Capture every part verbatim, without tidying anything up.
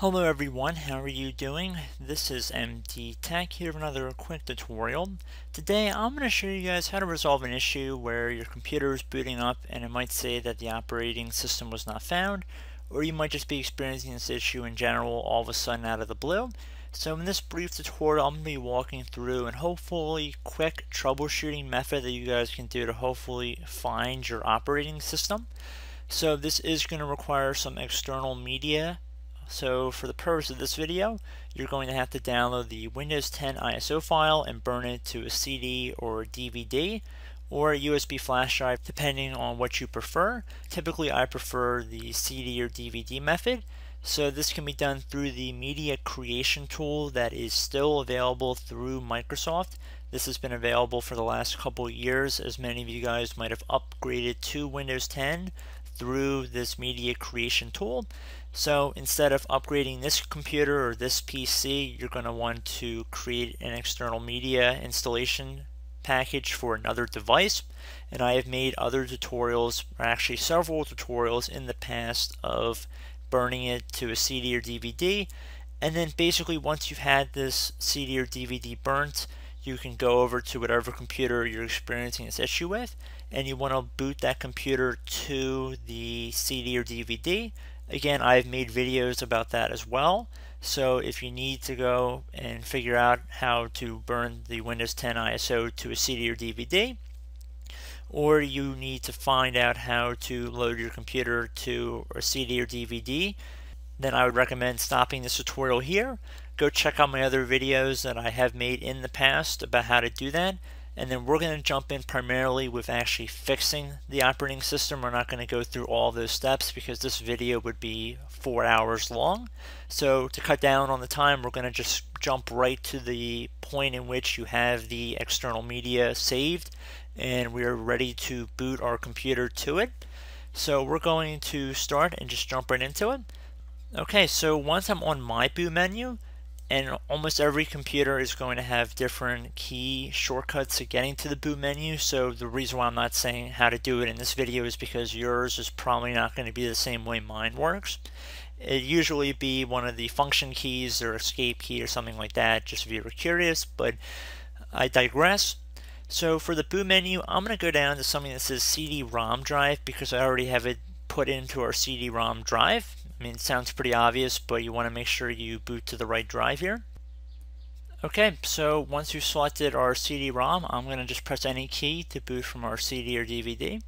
Hello everyone, how are you doing? This is M D Tech here with another quick tutorial. Today I'm going to show you guys how to resolve an issue where your computer is booting up and it might say that the operating system was not found, or you might just be experiencing this issue in general all of a sudden out of the blue. So in this brief tutorial I'm going to be walking through and hopefully quick troubleshooting method that you guys can do to hopefully find your operating system. So this is going to require some external media. So for the purpose of this video, you're going to have to download the Windows ten I S O file and burn it to a C D or a D V D or a U S B flash drive, depending on what you prefer. Typically, I prefer the C D or D V D method. So this can be done through the media creation tool that is still available through Microsoft. This has been available for the last couple of years, as many of you guys might have upgraded to Windows ten. Through this media creation tool. So instead of upgrading this computer or this P C, you're going to want to create an external media installation package for another device. And I have made other tutorials, or actually several tutorials in the past, of burning it to a C D or D V D. And then basically once you've had this C D or D V D burnt, you can go over to whatever computer you're experiencing this issue with, and you want to boot that computer to the C D or D V D. Again, I've made videos about that as well, so if you need to go and figure out how to burn the Windows ten I S O to a C D or D V D, or you need to find out how to load your computer to a C D or D V D, then I would recommend stopping this tutorial here. Go check out my other videos that I have made in the past about how to do that. And then we're going to jump in primarily with actually fixing the operating system. We're not going to go through all those steps because this video would be four hours long. So to cut down on the time, we're going to just jump right to the point in which you have the external media saved and we're ready to boot our computer to it. So we're going to start and just jump right into it. Okay, so once I'm on my boot menu, and almost every computer is going to have different key shortcuts to getting to the boot menu, so the reason why I'm not saying how to do it in this video is because yours is probably not going to be the same way mine works. It'd usually be one of the function keys or escape key or something like that, just if you were curious, but I digress. So for the boot menu, I'm going to go down to something that says C D ROM drive because I already have it put into our C D ROM drive. I mean, it sounds pretty obvious, but you want to make sure you boot to the right drive here. Okay, so once you've selected our C D ROM, I'm going to just press any key to boot from our C D or D V D.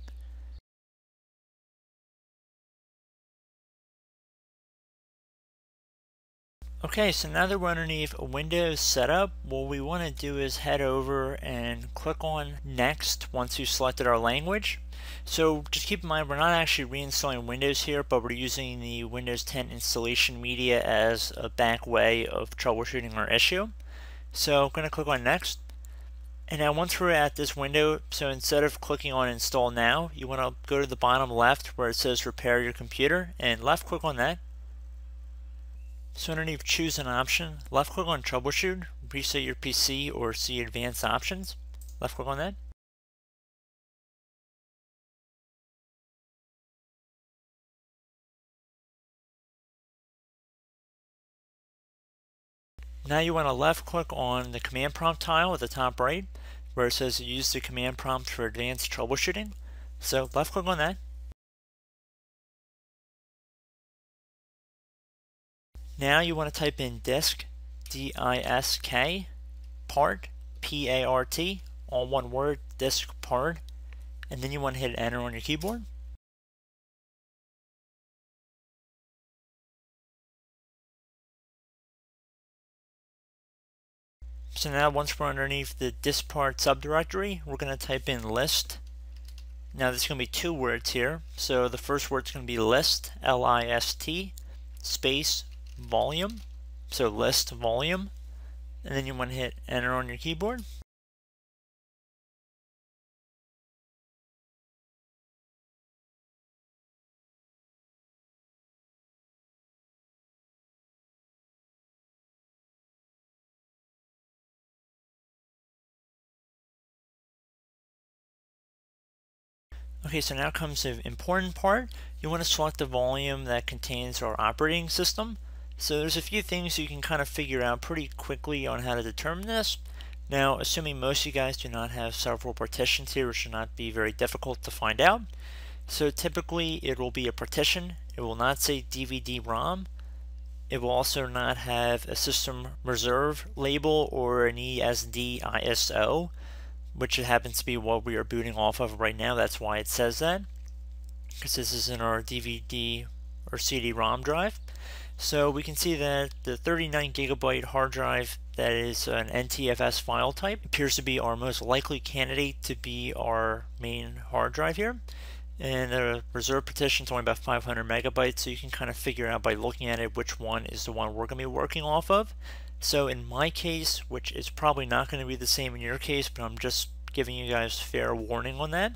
Okay, so now that we're underneath Windows Setup, what we want to do is head over and click on Next once you've selected our language. So just keep in mind we're not actually reinstalling Windows here, but we're using the Windows ten installation media as a back way of troubleshooting our issue. So I'm going to click on Next. And now once we're at this window, so instead of clicking on Install Now, you want to go to the bottom left where it says Repair Your Computer and left click on that. So underneath Choose an Option, left click on Troubleshoot, Reset your P C, or see Advanced Options. Left click on that. Now you want to left click on the command prompt tile at the top right where it says Use the command prompt for advanced troubleshooting. So left click on that. Now you want to type in disk, D I S K, part, P A R T, all one word, disk part, and then you want to hit enter on your keyboard. So now once we're underneath the diskpart subdirectory, we're going to type in list. Now there's going to be two words here, so the first word is going to be list, L I S T, space, volume, so list volume, and then you want to hit enter on your keyboard. Okay, so now comes the important part. You want to select the volume that contains our operating system. So there's a few things you can kind of figure out pretty quickly on how to determine this. Now, assuming most of you guys do not have several partitions here, it should not be very difficult to find out. So typically it will be a partition. It will not say D V D ROM. It will also not have a system reserve label or an E S D I S O, which it happens to be what we are booting off of right now. That's why it says that, because this is in our D V D or C D ROM drive. So we can see that the thirty-nine gigabyte hard drive that is an N T F S file type appears to be our most likely candidate to be our main hard drive here. And the reserve partition is only about five hundred megabytes, so you can kind of figure out by looking at it which one is the one we're going to be working off of. So in my case, which is probably not going to be the same in your case, but I'm just giving you guys fair warning on that,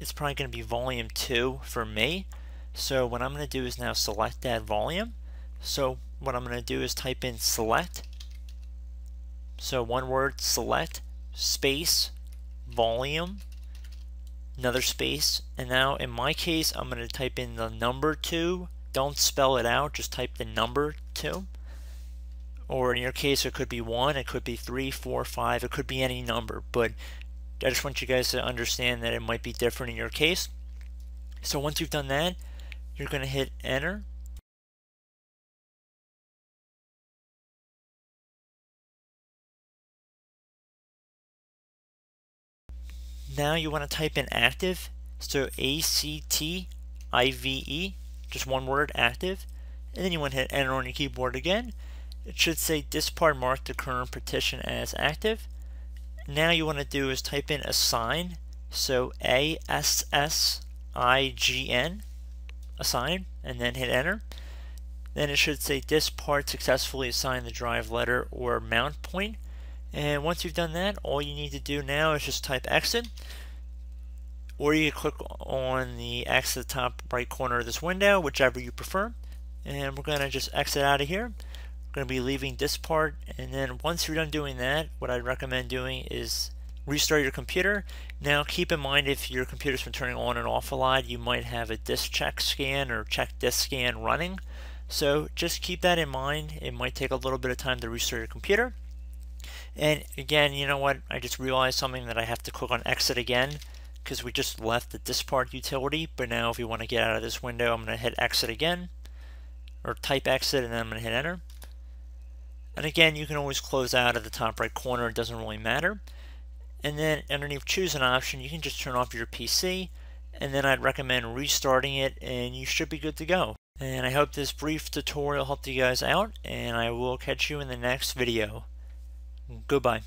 it's probably going to be volume two for me. So what I'm going to do is now select that volume. So what I'm going to do is type in select, so one word, select, space, volume, another space, and now in my case I'm going to type in the number two. Don't spell it out, just type the number two, or in your case it could be one, it could be three, four, five, it could be any number, but I just want you guys to understand that it might be different in your case. So once you've done that, you're going to hit enter, now you want to type in active, so A C T I V E, just one word, active, and then you want to hit enter on your keyboard again. It should say diskpart marked the current partition as active. Now you want to do is type in assign, so A S S I G N, assign, and then hit enter. Then it should say diskpart successfully assigned the drive letter or mount point. And once you've done that, all you need to do now is just type exit, or you can click on the X at the top right corner of this window, whichever you prefer. And we're going to just exit out of here. We're going to be leaving this part, and then once you're done doing that, what I'd recommend doing is restart your computer. Now keep in mind, if your computer's been turning on and off a lot, you might have a disk check scan or check disk scan running. So just keep that in mind. It might take a little bit of time to restart your computer. And again, you know what, I just realized something, that I have to click on exit again because we just left the diskpart utility. But now if you want to get out of this window, I'm going to hit exit again, or type exit, and then I'm going to hit enter. And again, you can always close out at the top right corner, it doesn't really matter. And then underneath choose an option, you can just turn off your P C, and then I'd recommend restarting it and you should be good to go. And I hope this brief tutorial helped you guys out, and I will catch you in the next video. Goodbye.